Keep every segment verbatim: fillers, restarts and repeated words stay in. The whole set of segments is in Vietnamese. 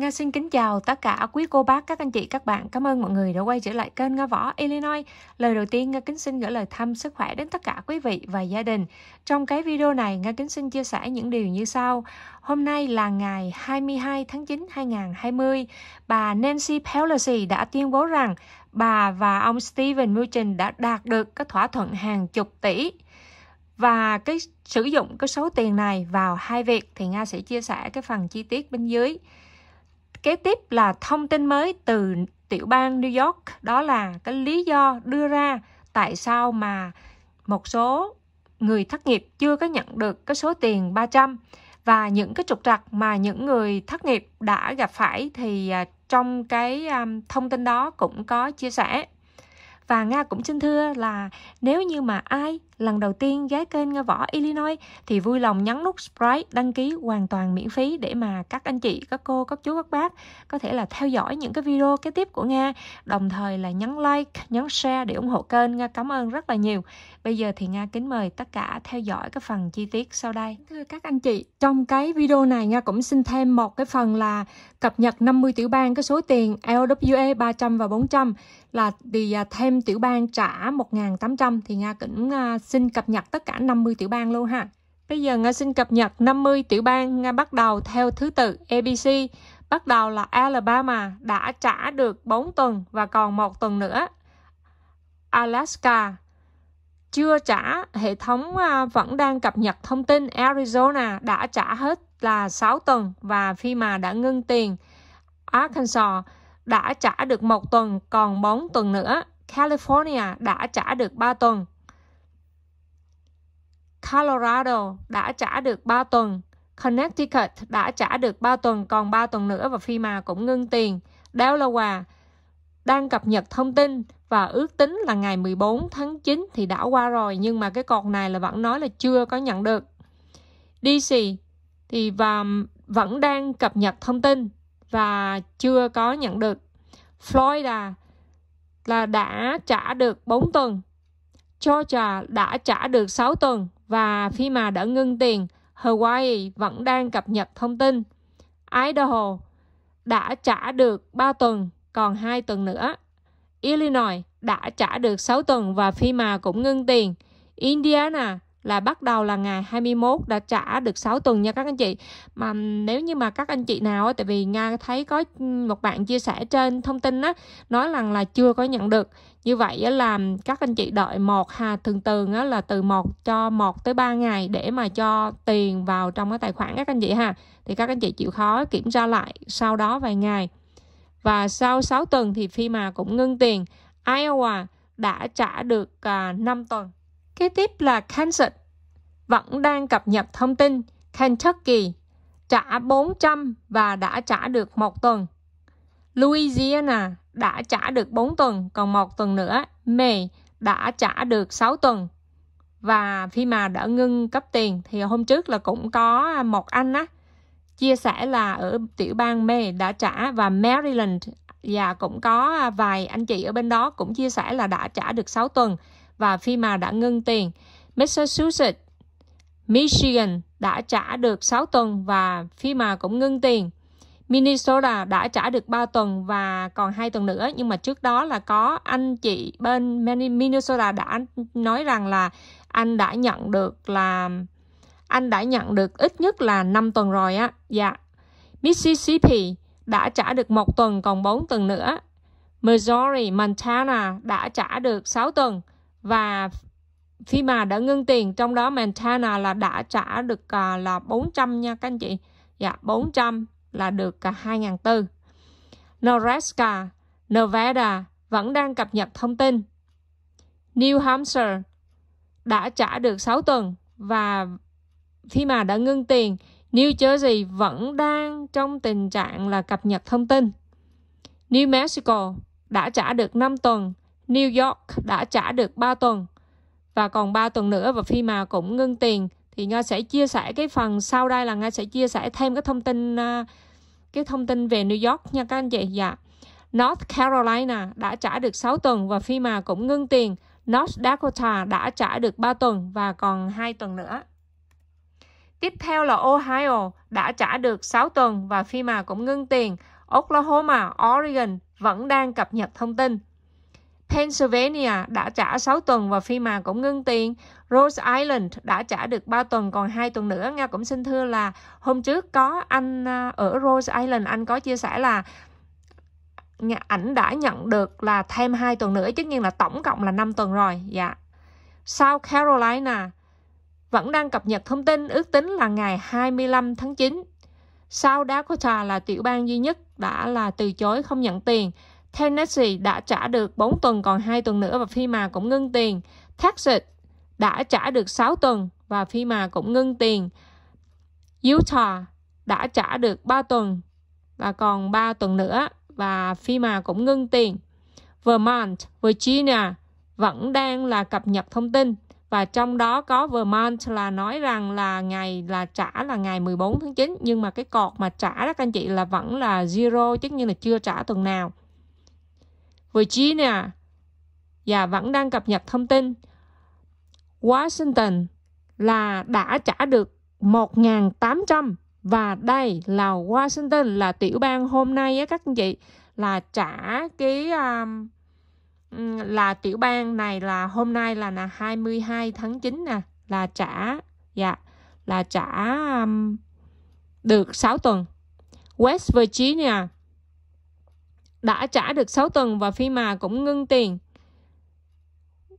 Nga xin kính chào tất cả quý cô bác, các anh chị, các bạn. Cảm ơn mọi người đã quay trở lại kênh Nga Võ Illinois. Lời đầu tiên, Nga kính xin gửi lời thăm sức khỏe đến tất cả quý vị và gia đình. Trong cái video này, Nga kính xin chia sẻ những điều như sau. Hôm nay là ngày hai mươi hai tháng chín năm hai nghìn không trăm hai mươi. Bà Nancy Pelosi đã tuyên bố rằng bà và ông Steven Mnuchin đã đạt được các thỏa thuận hàng chục tỷ. Và cái sử dụng cái số tiền này vào hai việc thì Nga sẽ chia sẻ cái phần chi tiết bên dưới. Kế tiếp là thông tin mới từ tiểu bang New York, đó là cái lý do đưa ra tại sao mà một số người thất nghiệp chưa có nhận được cái số tiền ba trăm, và những cái trục trặc mà những người thất nghiệp đã gặp phải thì trong cái thông tin đó cũng có chia sẻ. Và Nga cũng xin thưa là nếu như mà ai lần đầu tiên ghé kênh Nga Võ Illinois thì vui lòng nhấn nút subscribe, đăng ký hoàn toàn miễn phí để mà các anh chị, các cô, các chú, các bác có thể là theo dõi những cái video kế tiếp của Nga. Đồng thời là nhấn like, nhấn share để ủng hộ kênh. Nga cảm ơn rất là nhiều. Bây giờ thì Nga kính mời tất cả theo dõi cái phần chi tiết sau đây. Thưa các anh chị, trong cái video này Nga cũng xin thêm một cái phần là cập nhật năm mươi tiểu bang cái số tiền L W A ba trăm và bốn trăm, là thì thêm tiểu bang trả một nghìn tám trăm, thì Nga cũng xin cập nhật tất cả năm mươi tiểu bang luôn ha. Bây giờ Nga xin cập nhật năm mươi tiểu bang. Nga bắt đầu theo thứ tự A B C. Bắt đầu là Alabama đã trả được bốn tuần và còn một tuần nữa. Alaska chưa trả, hệ thống vẫn đang cập nhật thông tin. Arizona đã trả hết là sáu tuần và FEMA đã ngưng tiền. Arkansas đã trả được một tuần, còn bốn tuần nữa. California đã trả được ba tuần. Colorado đã trả được ba tuần. Connecticut đã trả được ba tuần, còn ba tuần nữa và FEMA cũng ngưng tiền. Delaware đang cập nhật thông tin và ước tính là ngày mười bốn tháng chín thì đã qua rồi, nhưng mà cái cột này là vẫn nói là chưa có nhận được. D C thì và vẫn đang cập nhật thông tin và chưa có nhận được. Florida là đã trả được bốn tuần. Georgia đã trả được sáu tuần và FEMA đã ngưng tiền. Hawaii vẫn đang cập nhật thông tin. Idaho đã trả được ba tuần, còn hai tuần nữa. Illinois đã trả được sáu tuần và FEMA cũng ngưng tiền. Indiana là bắt đầu là ngày hai mươi mốt đã trả được sáu tuần nha các anh chị. Mà nếu như mà các anh chị nào, tại vì Nga thấy có một bạn chia sẻ trên thông tin á, nói rằng là chưa có nhận được. Như vậy là các anh chị đợi một hà thường tường là từ một cho một tới ba ngày để mà cho tiền vào trong cái tài khoản các anh chị ha. Thì các anh chị chịu khó kiểm tra lại sau đó vài ngày. Và sau sáu tuần thì FEMA cũng ngưng tiền. Iowa đã trả được năm tuần. Kế tiếp là Kansas vẫn đang cập nhật thông tin. Kentucky trả bốn trăm và đã trả được một tuần. Louisiana đã trả được bốn tuần, còn một tuần nữa. Maine đã trả được sáu tuần và FEMA đã ngưng cấp tiền. Thì hôm trước là cũng có một anh á chia sẻ là ở tiểu bang Maine đã trả, và Maryland và cũng có vài anh chị ở bên đó cũng chia sẻ là đã trả được sáu tuần và FEMA đã ngưng tiền. Massachusetts, Michigan đã trả được sáu tuần và FEMA cũng ngưng tiền. Minnesota đã trả được ba tuần và còn hai tuần nữa. Nhưng mà trước đó là có anh chị bên Minnesota đã nói rằng là anh đã nhận được là anh đã nhận được ít nhất là năm tuần rồi á. Dạ. Mississippi đã trả được một tuần, còn bốn tuần nữa. Missouri, Montana đã trả được sáu tuần và FEMA đã ngưng tiền, trong đó Montana là đã trả được uh, là bốn trăm nha các anh chị. Dạ, bốn trăm là được uh, hai nghìn tư trăm. Nebraska, Nevada vẫn đang cập nhật thông tin. New Hampshire đã trả được sáu tuần và FEMA đã ngưng tiền. New Jersey vẫn đang trong tình trạng là cập nhật thông tin. New Mexico đã trả được năm tuần. New York đã trả được ba tuần và còn ba tuần nữa và FEMA cũng ngưng tiền. Thì Nga sẽ chia sẻ cái phần sau đây là Nga sẽ chia sẻ thêm cái thông tin cái thông tin về New York nha các anh chị. Dạ. North Carolina đã trả được sáu tuần và FEMA cũng ngưng tiền. North Dakota đã trả được ba tuần và còn hai tuần nữa. Tiếp theo là Ohio đã trả được sáu tuần và ép e ma cũng ngưng tiền. Oklahoma, Oregon vẫn đang cập nhật thông tin. Pennsylvania đã trả sáu tuần và ép e ma cũng ngưng tiền. Rhode Island đã trả được ba tuần, còn hai tuần nữa. Nga cũng xin thưa là hôm trước có anh ở Rhode Island, anh có chia sẻ là ảnh đã nhận được là thêm hai tuần nữa, tất nhiên là tổng cộng là năm tuần rồi. Dạ. South Carolina vẫn đang cập nhật thông tin, ước tính là ngày hai mươi lăm tháng chín. South Dakota là tiểu bang duy nhất đã là từ chối không nhận tiền. Tennessee đã trả được bốn tuần, còn hai tuần nữa và ép e ma cũng ngưng tiền. Texas đã trả được sáu tuần và ép e ma cũng ngưng tiền. Utah đã trả được ba tuần và còn ba tuần nữa và ép e ma cũng ngưng tiền. Vermont, Virginia vẫn đang là cập nhật thông tin. Và trong đó có Vermont là nói rằng là ngày là trả là ngày mười bốn tháng chín. Nhưng mà cái cột mà trả đó các anh chị là vẫn là zero, chứ như là chưa trả tuần nào. Virginia và vẫn đang cập nhật thông tin. Washington là đã trả được một nghìn tám trăm. Và đây là Washington là tiểu bang hôm nay á các anh chị, là trả cái... Um, là tiểu bang này là hôm nay là là hai mươi hai tháng chín nè, là trả dạ là trả um, được sáu tuần. West Virginia đã trả được sáu tuần và ép e ma cũng ngưng tiền.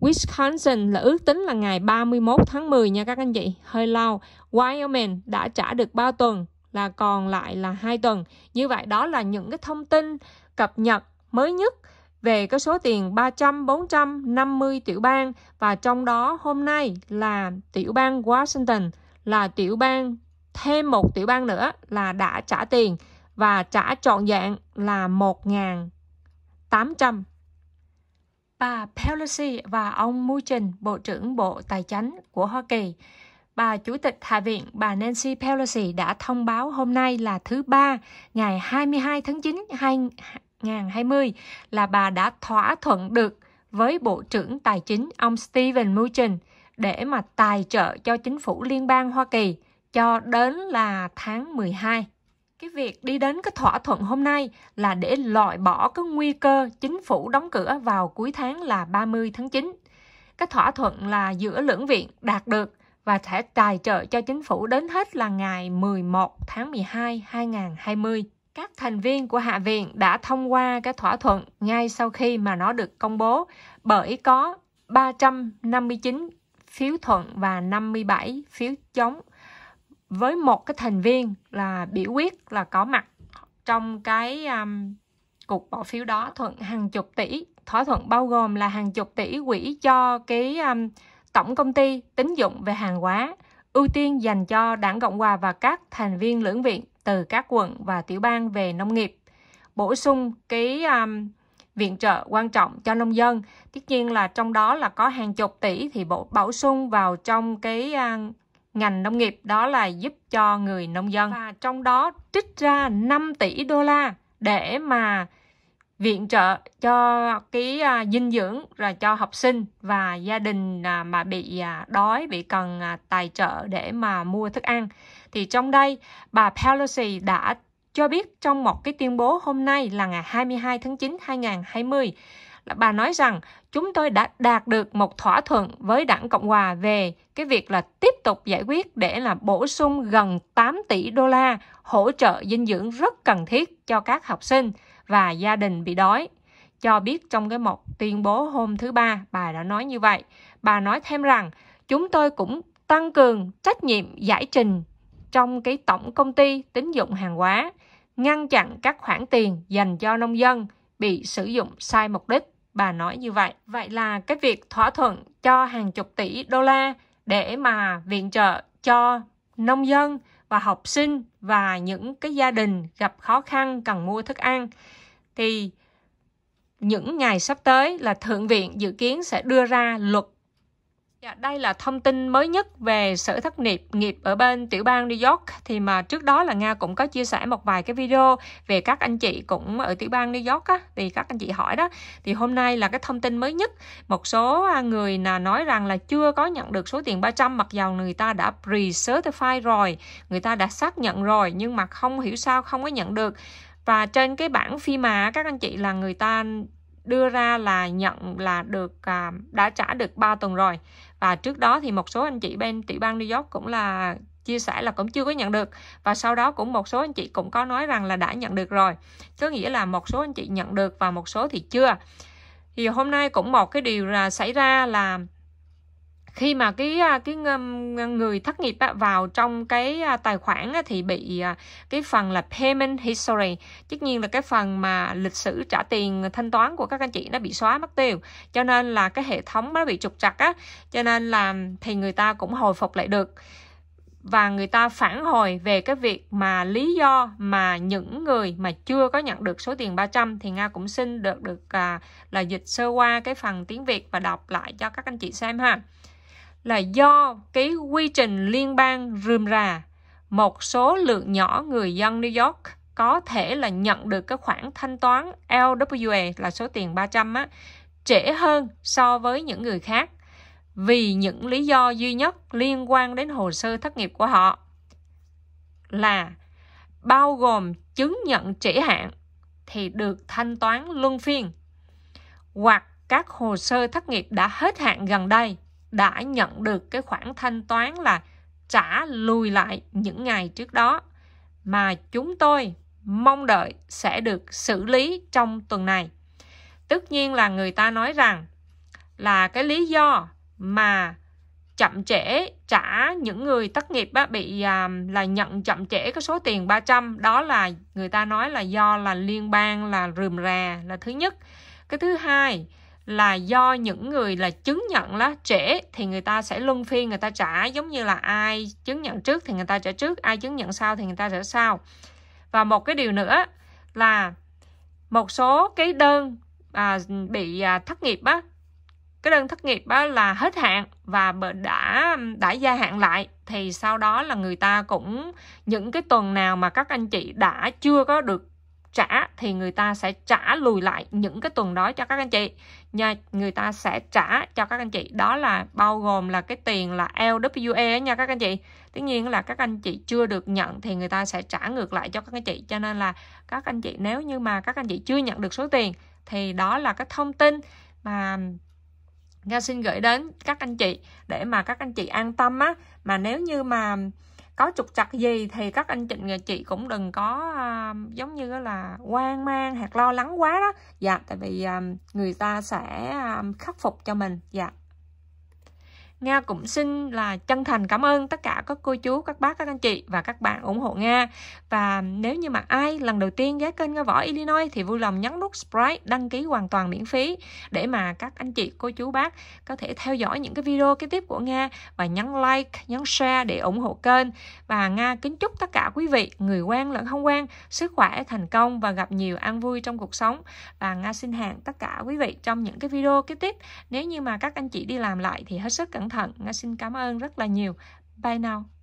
Wisconsin là ước tính là ngày ba mươi mốt tháng mười nha các anh chị, hơi lâu. Wyoming đã trả được ba tuần là còn lại là hai tuần. Như vậy đó là những cái thông tin cập nhật mới nhất về cái số tiền ba trăm, bốn trăm, năm mươi tiểu bang. Và trong đó hôm nay là tiểu bang Washington là tiểu bang, thêm một tiểu bang nữa là đã trả tiền và trả trọn vẹn là một nghìn tám trăm. Bà Pelosi và ông Mnuchin, Bộ trưởng Bộ Tài chính của Hoa Kỳ, bà Chủ tịch Hạ viện, bà Nancy Pelosi đã thông báo hôm nay là thứ Ba, ngày hai mươi hai tháng chín năm hai nghìn không trăm hai mươi là bà đã thỏa thuận được với Bộ trưởng Tài chính ông Steven Mnuchin để mà tài trợ cho chính phủ liên bang Hoa Kỳ cho đến là tháng mười hai. Cái việc đi đến cái thỏa thuận hôm nay là để loại bỏ cái nguy cơ chính phủ đóng cửa vào cuối tháng là ba mươi tháng chín. Cái thỏa thuận là giữa lưỡng viện đạt được và sẽ tài trợ cho chính phủ đến hết là ngày mười một tháng mười hai năm hai nghìn không trăm hai mươi. Các thành viên của Hạ viện đã thông qua cái thỏa thuận ngay sau khi mà nó được công bố bởi có ba trăm năm mươi chín phiếu thuận và năm mươi bảy phiếu chống, với một cái thành viên là biểu quyết là có mặt trong cái um, cuộc bỏ phiếu đó. Thuận hàng chục tỷ, thỏa thuận bao gồm là hàng chục tỷ quỹ cho cái um, tổng công ty tín dụng về hàng hóa, ưu tiên dành cho Đảng Cộng hòa và các thành viên lưỡng viện từ các quận và tiểu bang về nông nghiệp, bổ sung cái um, viện trợ quan trọng cho nông dân. Tất nhiên là trong đó là có hàng chục tỷ thì bổ bổ sung vào trong cái uh, ngành nông nghiệp, đó là giúp cho người nông dân. Và trong đó trích ra năm tỷ đô la để mà viện trợ cho cái uh, dinh dưỡng rồi cho học sinh và gia đình uh, mà bị uh, đói, bị cần uh, tài trợ để mà mua thức ăn. Thì trong đây bà Pelosi đã cho biết trong một cái tuyên bố hôm nay là ngày hai mươi hai tháng chín năm hai nghìn không trăm hai mươi là bà nói rằng chúng tôi đã đạt được một thỏa thuận với Đảng Cộng hòa về cái việc là tiếp tục giải quyết để là bổ sung gần tám tỷ đô la hỗ trợ dinh dưỡng rất cần thiết cho các học sinh và gia đình bị đói. Cho biết trong cái một tuyên bố hôm thứ Ba, bà đã nói như vậy. Bà nói thêm rằng chúng tôi cũng tăng cường trách nhiệm giải trình trong cái tổng công ty tín dụng hàng hóa, ngăn chặn các khoản tiền dành cho nông dân bị sử dụng sai mục đích. Bà nói như vậy. Vậy là cái việc thỏa thuận cho hàng chục tỷ đô la để mà viện trợ cho nông dân và học sinh và những cái gia đình gặp khó khăn cần mua thức ăn. Thì những ngày sắp tới là Thượng viện dự kiến sẽ đưa ra luật Đây là thông tin mới nhất về sở thất nghiệp nghiệp ở bên tiểu bang New York. Thì mà trước đó là Nga cũng có chia sẻ một vài cái video về các anh chị cũng ở tiểu bang New York á, thì các anh chị hỏi đó. Thì hôm nay là cái thông tin mới nhất. Một số người là nói rằng là chưa có nhận được số tiền ba trăm, mặc dù người ta đã pre-certify rồi, người ta đã xác nhận rồi, nhưng mà không hiểu sao không có nhận được. Và trên cái bảng ép i em a các anh chị là người ta đưa ra là nhận là được à, đã trả được ba tuần rồi. Và trước đó thì một số anh chị bên tiểu bang New York cũng là chia sẻ là cũng chưa có nhận được. Và sau đó cũng một số anh chị cũng có nói rằng là đã nhận được rồi. Có nghĩa là một số anh chị nhận được và một số thì chưa. Thì hôm nay cũng một cái điều là xảy ra là khi mà cái cái người thất nghiệp vào trong cái tài khoản thì bị cái phần là payment history, tất nhiên là cái phần mà lịch sử trả tiền thanh toán của các anh chị nó bị xóa mất tiêu, cho nên là cái hệ thống nó bị trục trặc á, cho nên là thì người ta cũng hồi phục lại được. Và người ta phản hồi về cái việc mà lý do mà những người mà chưa có nhận được số tiền ba trăm, thì Nga cũng xin được được à, là dịch sơ qua cái phần tiếng Việt và đọc lại cho các anh chị xem ha. Là do cái quy trình liên bang rườm rà, một số lượng nhỏ người dân New York có thể là nhận được cái khoản thanh toán L W A là số tiền ba trăm á, trễ hơn so với những người khác vì những lý do duy nhất liên quan đến hồ sơ thất nghiệp của họ, là bao gồm chứng nhận trễ hạn thì được thanh toán luân phiên, hoặc các hồ sơ thất nghiệp đã hết hạn gần đây đã nhận được cái khoản thanh toán là trả lùi lại những ngày trước đó, mà chúng tôi mong đợi sẽ được xử lý trong tuần này. Tất nhiên là người ta nói rằng là cái lý do mà chậm trễ trả những người thất nghiệp á, bị à, là nhận chậm trễ cái số tiền ba trăm, đó là người ta nói là do là liên bang là rườm rà là thứ nhất. Cái thứ hai là do những người là chứng nhận là trễ thì người ta sẽ luân phiên người ta trả, giống như là ai chứng nhận trước thì người ta trả trước, ai chứng nhận sau thì người ta trả sau. Và một cái điều nữa là một số cái đơn à, bị à, thất nghiệp á, cái đơn thất nghiệp á, là hết hạn và đã đã gia hạn lại, thì sau đó là người ta cũng những cái tuần nào mà các anh chị đã chưa có được trả thì người ta sẽ trả lùi lại những cái tuần đó cho các anh chị nha, người ta sẽ trả cho các anh chị. Đó là bao gồm là cái tiền là L W A nha các anh chị. Tất nhiên là các anh chị chưa được nhận thì người ta sẽ trả ngược lại cho các anh chị, cho nên là các anh chị nếu như mà các anh chị chưa nhận được số tiền thì đó là cái thông tin mà Nga xin gửi đến các anh chị để mà các anh chị an tâm á. Mà nếu như mà có trục trặc gì thì các anh chị người chị cũng đừng có à, giống như là hoang mang hoặc lo lắng quá đó. Dạ, tại vì à, người ta sẽ à, khắc phục cho mình. Dạ. Nga cũng xin là chân thành cảm ơn tất cả các cô chú, các bác, các anh chị và các bạn ủng hộ Nga. Và nếu như mà ai lần đầu tiên ghé kênh Nga Võ Illinois thì vui lòng nhấn nút subscribe, đăng ký hoàn toàn miễn phí để mà các anh chị, cô chú, bác có thể theo dõi những cái video kế tiếp của Nga, và nhấn like, nhấn share để ủng hộ kênh. Và Nga kính chúc tất cả quý vị, người quan lẫn không quan, sức khỏe, thành công và gặp nhiều an vui trong cuộc sống. Và Nga xin hẹn tất cả quý vị trong những cái video kế tiếp. Nếu như mà các anh chị đi làm lại thì hết sức cẩn thận. Nga xin cảm ơn rất là nhiều. Bye now.